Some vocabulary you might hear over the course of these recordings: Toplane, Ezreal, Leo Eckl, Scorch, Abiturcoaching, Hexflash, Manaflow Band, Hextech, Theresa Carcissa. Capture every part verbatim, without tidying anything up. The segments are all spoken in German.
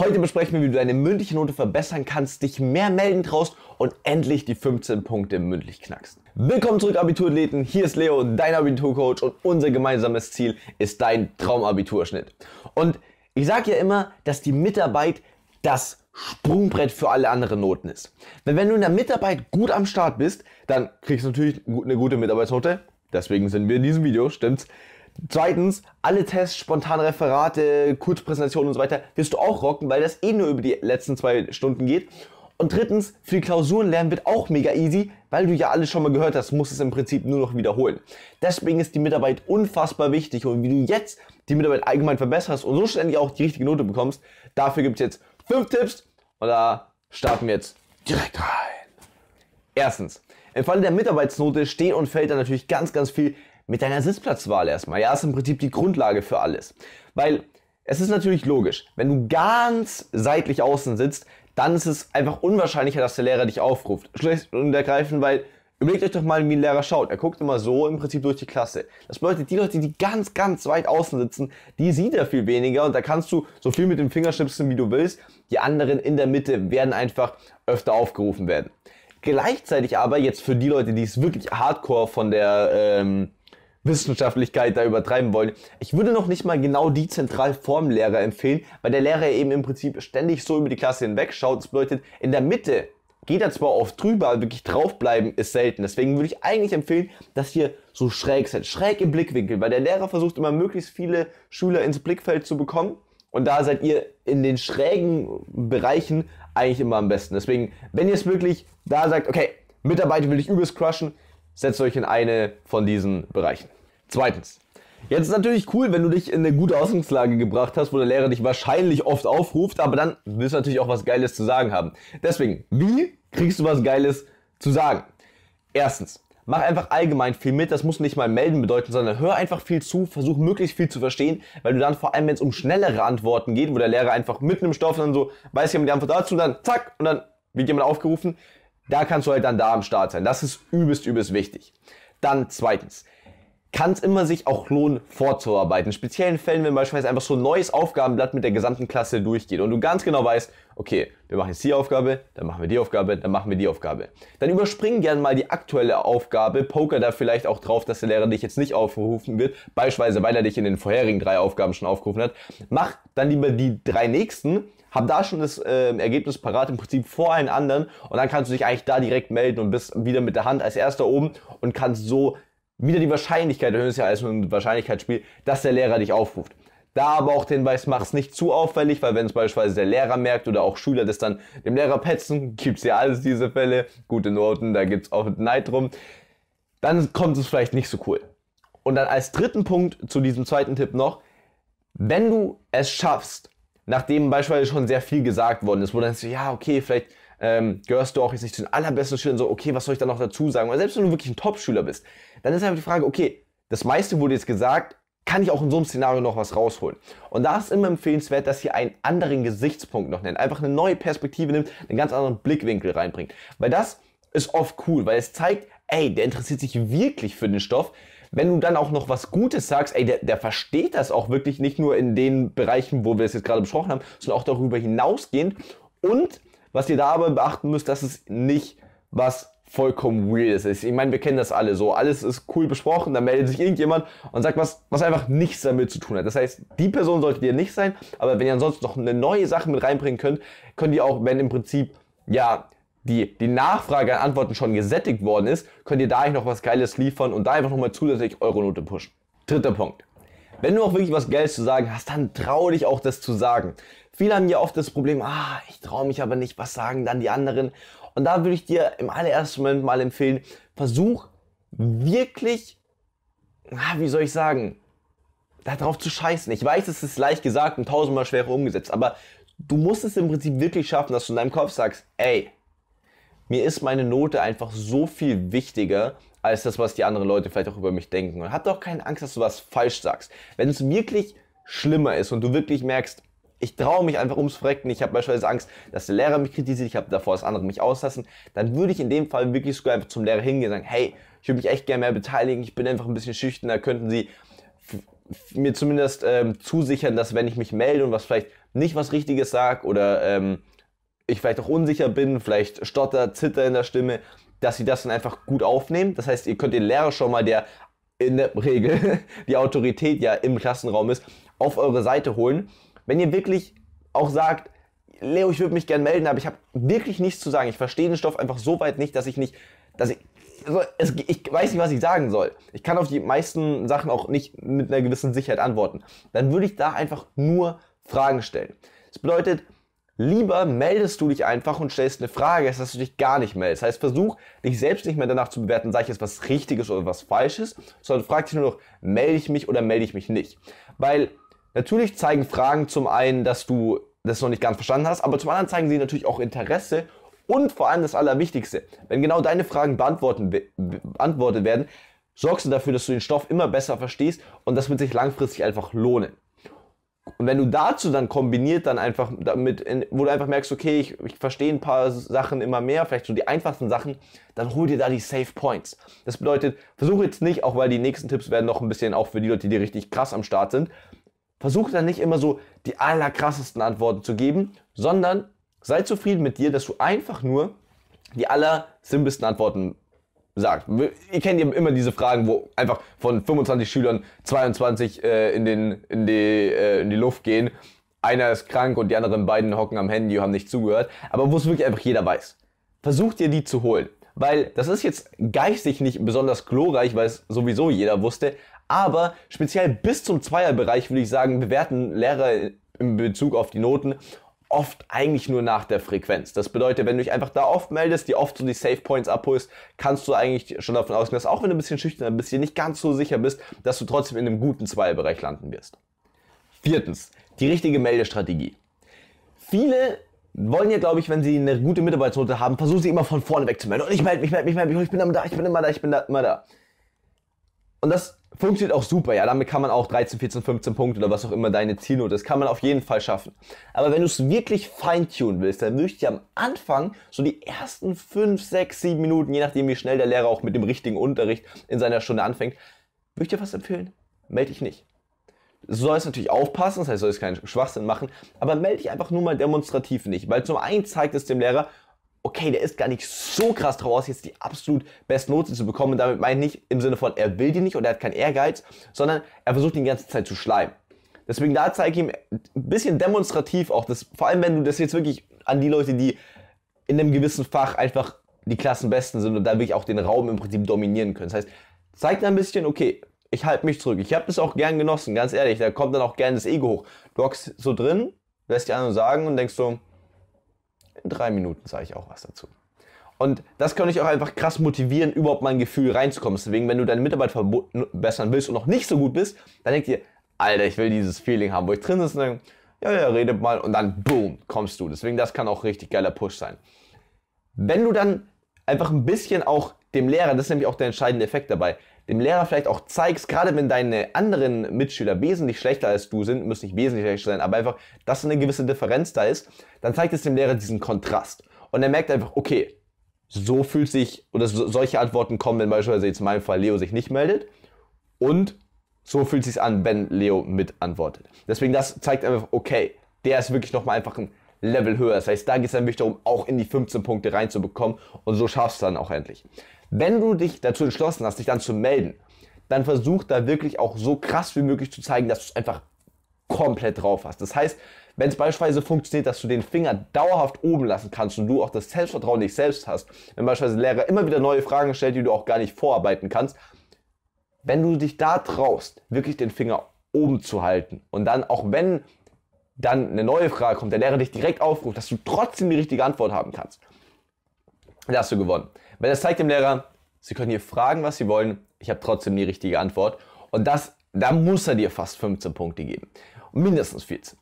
Heute besprechen wir, wie du deine mündliche Note verbessern kannst, dich mehr melden traust und endlich die fünfzehn Punkte mündlich knackst. Willkommen zurück, Abiturathleten. Hier ist Leo, dein Abiturcoach, und unser gemeinsames Ziel ist dein Traumabiturschnitt. Und ich sage ja immer, dass die Mitarbeit das Sprungbrett für alle anderen Noten ist. Denn wenn du in der Mitarbeit gut am Start bist, dann kriegst du natürlich eine gute Mitarbeitsnote. Deswegen sind wir in diesem Video, stimmt's? Zweitens, alle Tests, spontane Referate, Kurzpräsentationen und so weiter wirst du auch rocken, weil das eh nur über die letzten zwei Stunden geht. Und drittens, für die Klausuren lernen wird auch mega easy, weil du ja alles schon mal gehört hast, musst es im Prinzip nur noch wiederholen. Deswegen ist die Mitarbeit unfassbar wichtig, und wie du jetzt die Mitarbeit allgemein verbesserst und so ständig auch die richtige Note bekommst, dafür gibt es jetzt fünf Tipps, und da starten wir jetzt direkt rein. Erstens, im Falle der Mitarbeitsnote steht und fällt dann natürlich ganz, ganz viel mit deiner Sitzplatzwahl erstmal. Ja, ist im Prinzip die Grundlage für alles. Weil es ist natürlich logisch, wenn du ganz seitlich außen sitzt, dann ist es einfach unwahrscheinlicher, dass der Lehrer dich aufruft. Schlecht und ergreifend, weil überlegt euch doch mal, wie ein Lehrer schaut. Er guckt immer so im Prinzip durch die Klasse. Das bedeutet, die Leute, die ganz, ganz weit außen sitzen, die sieht er viel weniger, und da kannst du so viel mit dem Finger schnipsen, wie du willst. Die anderen in der Mitte werden einfach öfter aufgerufen werden. Gleichzeitig aber jetzt für die Leute, die es wirklich hardcore von der ähm, Wissenschaftlichkeit da übertreiben wollen, ich würde noch nicht mal genau die Zentralformlehrer empfehlen, weil der Lehrer eben im Prinzip ständig so über die Klasse hinweg schaut. Das bedeutet, in der Mitte geht er zwar oft drüber, aber wirklich draufbleiben ist selten. Deswegen würde ich eigentlich empfehlen, dass ihr so schräg seid, schräg im Blickwinkel, weil der Lehrer versucht immer möglichst viele Schüler ins Blickfeld zu bekommen, und da seid ihr in den schrägen Bereichen eigentlich immer am besten. Deswegen, wenn ihr es wirklich da sagt, okay, Mitarbeiter will ich übelst crushen, setzt euch in eine von diesen Bereichen. Zweitens, jetzt ist natürlich cool, wenn du dich in eine gute Ausgangslage gebracht hast, wo der Lehrer dich wahrscheinlich oft aufruft, aber dann willst du natürlich auch was Geiles zu sagen haben. Deswegen, wie kriegst du was Geiles zu sagen? Erstens, mach einfach allgemein viel mit, das muss nicht mal melden bedeuten, sondern hör einfach viel zu, versuch möglichst viel zu verstehen, weil du dann vor allem, wenn es um schnellere Antworten geht, wo der Lehrer einfach mitten im Stoff dann so, weiß jemand die Antwort dazu, und dann zack, und dann wird jemand aufgerufen. Da kannst du halt dann da am Start sein. Das ist übelst, übelst wichtig. Dann zweitens, kann es immer sich auch lohnen, vorzuarbeiten. In speziellen Fällen, wenn beispielsweise einfach so ein neues Aufgabenblatt mit der gesamten Klasse durchgeht und du ganz genau weißt, okay, wir machen jetzt die Aufgabe, dann machen wir die Aufgabe, dann machen wir die Aufgabe. Dann überspring gerne mal die aktuelle Aufgabe, poker da vielleicht auch drauf, dass der Lehrer dich jetzt nicht aufrufen wird, beispielsweise weil er dich in den vorherigen drei Aufgaben schon aufgerufen hat. Mach dann lieber die drei nächsten, hab da schon das äh, Ergebnis parat, im Prinzip vor allen anderen, und dann kannst du dich eigentlich da direkt melden und bist wieder mit der Hand als Erster oben und kannst so wieder die Wahrscheinlichkeit, das ist ja alles nur ein Wahrscheinlichkeitsspiel, dass der Lehrer dich aufruft. Da aber auch den Hinweis, mach es nicht zu auffällig, weil wenn es beispielsweise der Lehrer merkt oder auch Schüler das dann dem Lehrer petzen, gibt es ja alles diese Fälle, gute Noten, da gibt es auch Neid drum, dann kommt es vielleicht nicht so cool. Und dann als dritten Punkt zu diesem zweiten Tipp noch, wenn du es schaffst, nachdem beispielsweise schon sehr viel gesagt worden ist, wo dann so, ja okay, vielleicht Ähm, gehörst du auch jetzt nicht zu den allerbesten Schülern, so, okay, was soll ich da noch dazu sagen? Oder selbst wenn du wirklich ein Top-Schüler bist, dann ist einfach die Frage, okay, das meiste wurde jetzt gesagt, kann ich auch in so einem Szenario noch was rausholen? Und da ist immer empfehlenswert, dass ihr einen anderen Gesichtspunkt noch nennt, einfach eine neue Perspektive nimmt, einen ganz anderen Blickwinkel reinbringt. Weil das ist oft cool, weil es zeigt, ey, der interessiert sich wirklich für den Stoff. Wenn du dann auch noch was Gutes sagst, ey, der, der versteht das auch wirklich, nicht nur in den Bereichen, wo wir es jetzt gerade besprochen haben, sondern auch darüber hinausgehend. Und was ihr da aber beachten müsst, dass es nicht was vollkommen weirdes ist. Ich meine, wir kennen das alle so. Alles ist cool besprochen, dann meldet sich irgendjemand und sagt was, was einfach nichts damit zu tun hat. Das heißt, die Person solltet ihr nicht sein, aber wenn ihr ansonsten noch eine neue Sache mit reinbringen könnt, könnt ihr auch, wenn im Prinzip, ja, die, die Nachfrage an Antworten schon gesättigt worden ist, könnt ihr da eigentlich noch was Geiles liefern und da einfach nochmal zusätzlich eure Note pushen. Dritter Punkt. Wenn du auch wirklich was Geiles zu sagen hast, dann trau dich auch, das zu sagen. Viele haben ja oft das Problem, ah, ich traue mich aber nicht, was sagen dann die anderen? Und da würde ich dir im allerersten Moment mal empfehlen, versuch wirklich, ah, wie soll ich sagen, darauf zu scheißen. Ich weiß, es ist leicht gesagt und tausendmal schwerer umgesetzt, aber du musst es im Prinzip wirklich schaffen, dass du in deinem Kopf sagst, ey, mir ist meine Note einfach so viel wichtiger als das, was die anderen Leute vielleicht auch über mich denken. Und hab doch keine Angst, dass du was falsch sagst. Wenn es wirklich schlimmer ist und du wirklich merkst, ich traue mich einfach ums Verrecken, ich habe beispielsweise Angst, dass der Lehrer mich kritisiert, ich habe davor, dass andere mich auslassen, dann würde ich in dem Fall wirklich sogar einfach zum Lehrer hingehen und sagen, hey, ich würde mich echt gerne mehr beteiligen, ich bin einfach ein bisschen schüchtern, da könnten Sie mir zumindest ähm, zusichern, dass wenn ich mich melde und was vielleicht nicht was Richtiges sage oder ähm, ich vielleicht auch unsicher bin, vielleicht stotter, zitter in der Stimme, dass sie das dann einfach gut aufnehmen. Das heißt, ihr könnt den Lehrer schon mal, der in der Regel die Autorität ja im Klassenraum ist, auf eure Seite holen. Wenn ihr wirklich auch sagt, Leo, ich würde mich gerne melden, aber ich habe wirklich nichts zu sagen. Ich verstehe den Stoff einfach so weit nicht, dass ich nicht, dass ich, also es, ich weiß nicht, was ich sagen soll. Ich kann auf die meisten Sachen auch nicht mit einer gewissen Sicherheit antworten. Dann würde ich da einfach nur Fragen stellen. Das bedeutet, lieber meldest du dich einfach und stellst eine Frage, als dass du dich gar nicht meldest. Das heißt, versuch, dich selbst nicht mehr danach zu bewerten, sei ich jetzt was Richtiges oder was Falsches, sondern frag dich nur noch, melde ich mich oder melde ich mich nicht. Weil natürlich zeigen Fragen zum einen, dass du das noch nicht ganz verstanden hast, aber zum anderen zeigen sie natürlich auch Interesse und vor allem das Allerwichtigste. Wenn genau deine Fragen beantwortet werden, sorgst du dafür, dass du den Stoff immer besser verstehst und das wird sich langfristig einfach lohnen. Und wenn du dazu dann kombiniert, dann einfach damit, wo du einfach merkst, okay, ich, ich verstehe ein paar Sachen immer mehr, vielleicht so die einfachsten Sachen, dann hol dir da die Safe Points. Das bedeutet, versuch jetzt nicht, auch weil die nächsten Tipps werden noch ein bisschen auch für die Leute, die richtig krass am Start sind, versuch dann nicht immer so die allerkrassesten Antworten zu geben, sondern sei zufrieden mit dir, dass du einfach nur die allersimpelsten Antworten sagst. Ihr kennt ja immer diese Fragen, wo einfach von fünfundzwanzig Schülern zweiundzwanzig äh, in, den, in, die, äh, in die Luft gehen. Einer ist krank und die anderen beiden hocken am Handy und haben nicht zugehört. Aber wo es wirklich einfach jeder weiß. Versucht dir die zu holen. Weil das ist jetzt geistig nicht besonders glorreich, weil es sowieso jeder wusste. Aber speziell bis zum Zweierbereich würde ich sagen, bewerten Lehrer in Bezug auf die Noten oft eigentlich nur nach der Frequenz. Das bedeutet, wenn du dich einfach da oft meldest, die oft so die Safe Points abholst, kannst du eigentlich schon davon ausgehen, dass auch wenn du ein bisschen schüchtern bist, dir nicht ganz so sicher bist, dass du trotzdem in einem guten Zweierbereich landen wirst. Viertens, die richtige Meldestrategie. Viele wollen ja, glaube ich, wenn sie eine gute Mitarbeitsnote haben, versuchen sie immer von vorne weg zu melden. Und ich melde mich, melde mich, melde mich, ich bin immer da, ich bin immer da, ich bin da, immer da. Und das funktioniert auch super, ja, damit kann man auch dreizehn, vierzehn, fünfzehn Punkte oder was auch immer deine Zielnote ist, kann man auf jeden Fall schaffen. Aber wenn du es wirklich feintunen willst, dann würde ich dir am Anfang so die ersten fünf, sechs, sieben Minuten, je nachdem wie schnell der Lehrer auch mit dem richtigen Unterricht in seiner Stunde anfängt, würde ich dir was empfehlen, melde dich nicht. Du sollst natürlich aufpassen, das heißt, du sollst keinen Schwachsinn machen, aber melde dich einfach nur mal demonstrativ nicht, weil zum einen zeigt es dem Lehrer, okay, der ist gar nicht so krass drauf aus, jetzt die absolut beste Note zu bekommen. Und damit meine ich nicht im Sinne von, er will die nicht oder er hat keinen Ehrgeiz, sondern er versucht die ganze Zeit zu schleimen. Deswegen da zeige ich ihm ein bisschen demonstrativ auch, das, vor allem wenn du das jetzt wirklich an die Leute, die in einem gewissen Fach einfach die Klassenbesten sind und da wirklich auch den Raum im Prinzip dominieren können. Das heißt, zeig da ein bisschen, okay, ich halte mich zurück. Ich habe das auch gern genossen, ganz ehrlich, da kommt dann auch gern das Ego hoch. Du hockst so drin, lässt die anderen sagen und denkst so, in drei Minuten sage ich auch was dazu. Und das kann ich auch einfach krass motivieren, überhaupt mal ein Gefühl reinzukommen. Deswegen, wenn du deine Mitarbeit verbessern willst und noch nicht so gut bist, dann denkt ihr, Alter, ich will dieses Feeling haben, wo ich drin sitze und dann, ja, ja, redet mal und dann, boom, kommst du. Deswegen, das kann auch richtig geiler Push sein. Wenn du dann einfach ein bisschen auch dem Lehrer, das ist nämlich auch der entscheidende Effekt dabei, dem Lehrer vielleicht auch zeigst, gerade wenn deine anderen Mitschüler wesentlich schlechter als du sind, müssen nicht wesentlich schlechter sein, aber einfach, dass eine gewisse Differenz da ist, dann zeigt es dem Lehrer diesen Kontrast. Und er merkt einfach, okay, so fühlt sich, oder so, solche Antworten kommen, wenn beispielsweise jetzt in meinem Fall Leo sich nicht meldet und so fühlt es sich an, wenn Leo mit antwortet. Deswegen, das zeigt einfach, okay, der ist wirklich nochmal einfach ein Level höher. Das heißt, da geht es dann wirklich darum, auch in die fünfzehn Punkte reinzubekommen und so schaffst du dann auch endlich. Wenn du dich dazu entschlossen hast, dich dann zu melden, dann versuch da wirklich auch so krass wie möglich zu zeigen, dass du es einfach komplett drauf hast. Das heißt, wenn es beispielsweise funktioniert, dass du den Finger dauerhaft oben lassen kannst und du auch das Selbstvertrauen dich selbst hast, wenn beispielsweise der Lehrer immer wieder neue Fragen stellt, die du auch gar nicht vorarbeiten kannst, wenn du dich da traust, wirklich den Finger oben zu halten und dann, auch wenn dann eine neue Frage kommt, der Lehrer dich direkt aufruft, dass du trotzdem die richtige Antwort haben kannst, dann hast du gewonnen. Weil das zeigt dem Lehrer, sie können hier fragen, was sie wollen, ich habe trotzdem die richtige Antwort. Und das, da muss er dir fast fünfzehn Punkte geben. Mindestens vierzehn.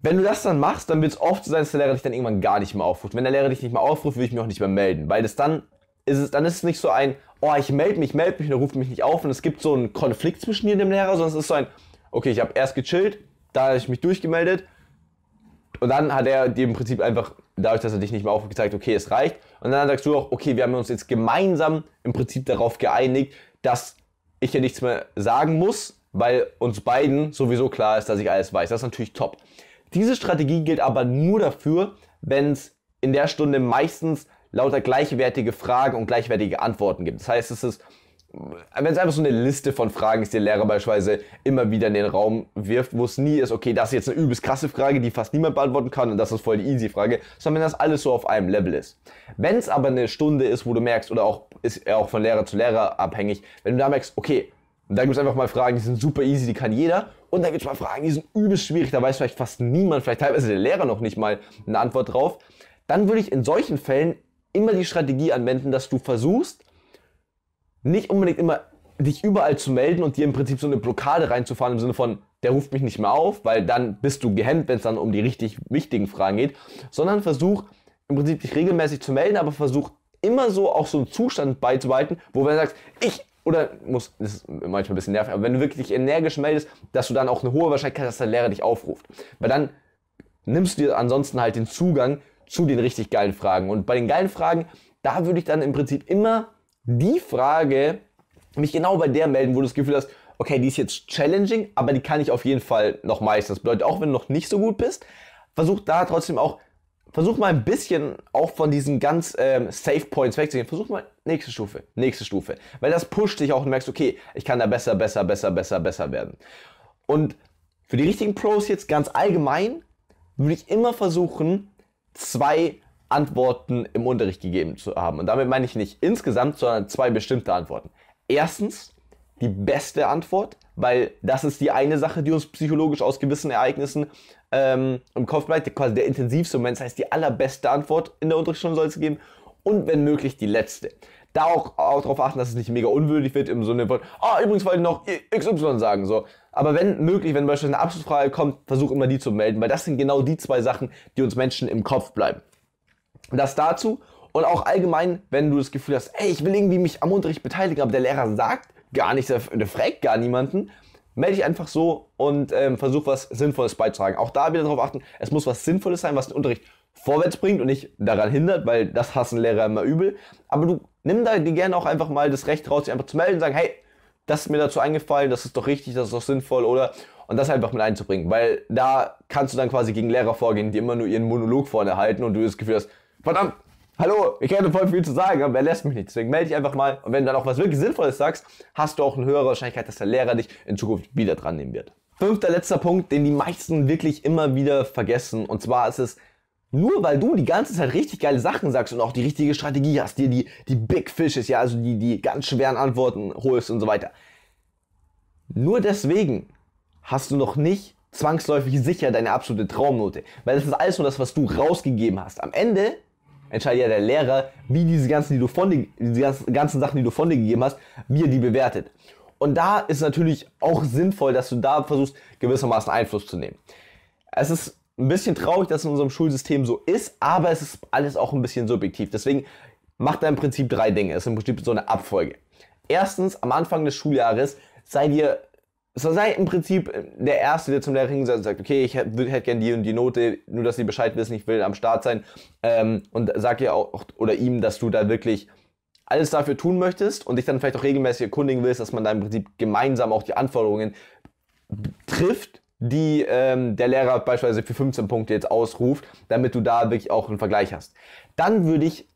Wenn du das dann machst, dann wird es oft so sein, dass der Lehrer dich dann irgendwann gar nicht mehr aufruft. Wenn der Lehrer dich nicht mehr aufruft, würde ich mich auch nicht mehr melden. Weil das dann ist es, dann ist es nicht so ein, oh, ich melde mich, melde mich, und er ruft mich nicht auf. Und es gibt so einen Konflikt zwischen dir und dem Lehrer, sondern es ist so ein, okay, ich habe erst gechillt, da habe ich mich durchgemeldet. Und dann hat er dir im Prinzip einfach, dadurch, dass er dich nicht mehr aufruft, gezeigt, okay, es reicht. Und dann sagst du auch, okay, wir haben uns jetzt gemeinsam im Prinzip darauf geeinigt, dass ich ja nichts mehr sagen muss, weil uns beiden sowieso klar ist, dass ich alles weiß. Das ist natürlich top. Diese Strategie gilt aber nur dafür, wenn es in der Stunde meistens lauter gleichwertige Fragen und gleichwertige Antworten gibt. Das heißt, es ist, wenn es einfach so eine Liste von Fragen ist, die der Lehrer beispielsweise immer wieder in den Raum wirft, wo es nie ist, okay, das ist jetzt eine übelst krasse Frage, die fast niemand beantworten kann und das ist voll die easy Frage, sondern wenn das alles so auf einem Level ist. Wenn es aber eine Stunde ist, wo du merkst, oder auch ist auch von Lehrer zu Lehrer abhängig, wenn du da merkst, okay, da gibt es einfach mal Fragen, die sind super easy, die kann jeder, und da gibt es mal Fragen, die sind übelst schwierig, da weiß vielleicht fast niemand, vielleicht teilweise der Lehrer noch nicht mal eine Antwort drauf, dann würde ich in solchen Fällen immer die Strategie anwenden, dass du versuchst, nicht unbedingt immer dich überall zu melden und dir im Prinzip so eine Blockade reinzufahren im Sinne von, der ruft mich nicht mehr auf, weil dann bist du gehemmt, wenn es dann um die richtig wichtigen Fragen geht, sondern versuch im Prinzip dich regelmäßig zu melden, aber versuch immer so auch so einen Zustand beizubehalten, wo wenn du sagst, ich oder muss, das ist manchmal ein bisschen nervig, aber wenn du wirklich energisch meldest, dass du dann auch eine hohe Wahrscheinlichkeit hast, dass der Lehrer dich aufruft, weil dann nimmst du dir ansonsten halt den Zugang zu den richtig geilen Fragen, und bei den geilen Fragen, da würde ich dann im Prinzip immer die Frage, mich genau bei der melden, wo du das Gefühl hast, okay, die ist jetzt challenging, aber die kann ich auf jeden Fall noch meistern. Das bedeutet, auch wenn du noch nicht so gut bist, versuch da trotzdem auch, versuch mal ein bisschen auch von diesen ganz ähm, safe Points wegzugehen. Versuch mal nächste Stufe, nächste Stufe. Weil das pusht dich auch und merkst, okay, ich kann da besser, besser, besser, besser, besser werden. Und für die richtigen Pros jetzt ganz allgemein, würde ich immer versuchen, zwei Antworten im Unterricht gegeben zu haben. Und damit meine ich nicht insgesamt, sondern zwei bestimmte Antworten. Erstens, die beste Antwort, weil das ist die eine Sache, die uns psychologisch aus gewissen Ereignissen ähm, im Kopf bleibt, quasi der intensivste Moment, das heißt, die allerbeste Antwort in der Unterrichtsstunde soll es geben und wenn möglich die letzte. Da auch, auch darauf achten, dass es nicht mega unwürdig wird im Sinne von, ah, oh, übrigens wollte ich noch X Y sagen, so. Aber wenn möglich, wenn beispielsweise eine Abschlussfrage kommt, versuch immer die zu melden, weil das sind genau die zwei Sachen, die uns Menschen im Kopf bleiben. Das dazu und auch allgemein, wenn du das Gefühl hast, ey, ich will irgendwie mich am Unterricht beteiligen, aber der Lehrer sagt gar nichts, der fragt gar niemanden, melde dich einfach so und ähm, versuch was Sinnvolles beizutragen. Auch da wieder darauf achten, es muss was Sinnvolles sein, was den Unterricht vorwärts bringt und nicht daran hindert, weil das hassen Lehrer immer übel. Aber du nimm da dir gerne auch einfach mal das Recht raus, dich einfach zu melden und sagen, hey, das ist mir dazu eingefallen, das ist doch richtig, das ist doch sinnvoll, oder? Und das einfach mit einzubringen, weil da kannst du dann quasi gegen Lehrer vorgehen, die immer nur ihren Monolog vorne halten und du das Gefühl hast, verdammt, hallo, ich hätte voll viel zu sagen, aber er lässt mich nicht. Deswegen melde dich einfach mal. Und wenn du dann auch was wirklich Sinnvolles sagst, hast du auch eine höhere Wahrscheinlichkeit, dass der Lehrer dich in Zukunft wieder dran nehmen wird. Fünfter, letzter Punkt, den die meisten wirklich immer wieder vergessen. Und zwar ist es, nur weil du die ganze Zeit richtig geile Sachen sagst und auch die richtige Strategie hast, dir die, die Big Fishes, ja, also die, die ganz schweren Antworten holst und so weiter. Nur deswegen hast du noch nicht zwangsläufig sicher deine absolute Traumnote. Weil das ist alles nur das, was du rausgegeben hast. Am Ende entscheidet ja der Lehrer, wie diese ganzen, die du von dir, diese ganzen Sachen, die du von dir gegeben hast, wie er die bewertet. Und da ist natürlich auch sinnvoll, dass du da versuchst, gewissermaßen Einfluss zu nehmen. Es ist ein bisschen traurig, dass es in unserem Schulsystem so ist, aber es ist alles auch ein bisschen subjektiv. Deswegen mach da im Prinzip drei Dinge. Es ist im Prinzip so eine Abfolge. Erstens, am Anfang des Schuljahres sei dir So sei im Prinzip der Erste, der zum Lehrer hingesetzt und sagt, okay, ich hätte gerne die und die Note, nur dass sie Bescheid wissen, ich will am Start sein. Ähm, und sag ihr auch oder ihm, dass du da wirklich alles dafür tun möchtest und dich dann vielleicht auch regelmäßig erkundigen willst, dass man da im Prinzip gemeinsam auch die Anforderungen trifft, die ähm, der Lehrer beispielsweise für fünfzehn Punkte jetzt ausruft, damit du da wirklich auch einen Vergleich hast. Dann würde ich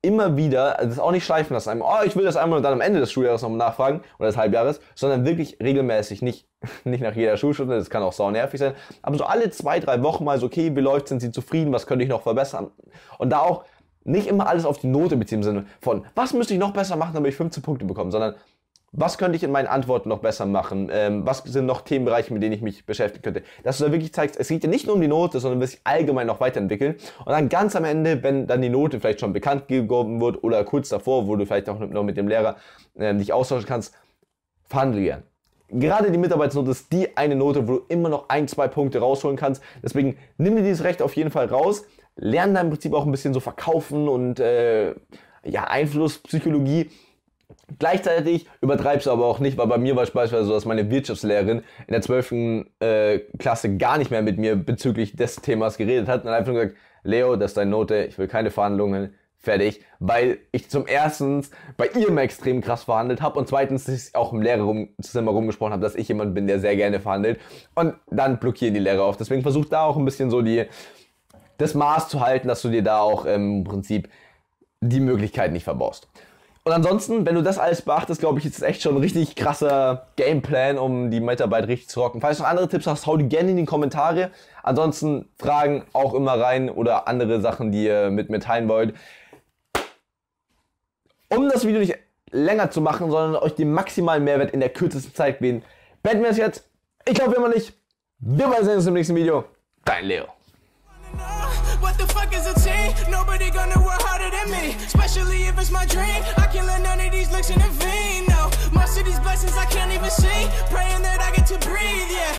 immer wieder, also das auch nicht schleifen lassen, oh, ich will das einmal und dann am Ende des Schuljahres nochmal nachfragen oder des Halbjahres, sondern wirklich regelmäßig, nicht, nicht nach jeder Schulstunde, das kann auch sau nervig sein, aber so alle zwei, drei Wochen mal so, okay, wie läuft, sind sie zufrieden, was könnte ich noch verbessern? Und da auch nicht immer alles auf die Note beziehen im Sinne von, was müsste ich noch besser machen, damit ich fünfzehn Punkte bekomme, sondern was könnte ich in meinen Antworten noch besser machen? Ähm, was sind noch Themenbereiche, mit denen ich mich beschäftigen könnte? Dass du da wirklich zeigst, es geht dir nicht nur um die Note, sondern wirst dich allgemein noch weiterentwickeln. Und dann ganz am Ende, wenn dann die Note vielleicht schon bekannt gegeben wird oder kurz davor, wo du vielleicht auch noch mit dem Lehrer äh, dich austauschen kannst, verhandle gern. Gerade die Mitarbeitsnote ist die eine Note, wo du immer noch ein, zwei Punkte rausholen kannst. Deswegen nimm dir dieses Recht auf jeden Fall raus. Lern da im Prinzip auch ein bisschen so verkaufen und äh, ja, Einflusspsychologie. Gleichzeitig übertreibst du aber auch nicht, weil bei mir war es beispielsweise so, dass meine Wirtschaftslehrerin in der zwölften Äh, Klasse gar nicht mehr mit mir bezüglich des Themas geredet hat und dann einfach gesagt, Leo, das ist deine Note, ich will keine Verhandlungen, fertig, weil ich zum erstens bei ihr mal extrem krass verhandelt habe und zweitens ich auch im Lehrerzimmer rumgesprochen habe, dass ich jemand bin, der sehr gerne verhandelt, und dann blockieren die Lehrer auf. Deswegen versuch da auch ein bisschen so die, das Maß zu halten, dass du dir da auch im Prinzip die Möglichkeit nicht verbaust. Und ansonsten, wenn du das alles beachtest, glaube ich, ist es echt schon ein richtig krasser Gameplan, um die Mitarbeit richtig zu rocken. Falls du noch andere Tipps hast, hau die gerne in die Kommentare. Ansonsten Fragen auch immer rein oder andere Sachen, die ihr mit mir teilen wollt. Um das Video nicht länger zu machen, sondern euch den maximalen Mehrwert in der kürzesten Zeit bieten, beenden wir es jetzt. Ich glaube immer nicht. Wir sehen uns im nächsten Video. Dein Leo. Nobody gonna work harder than me, especially if it's my dream. I can't let none of these looks intervene. No, most of these blessings I can't even see. Praying that I get to breathe, yeah.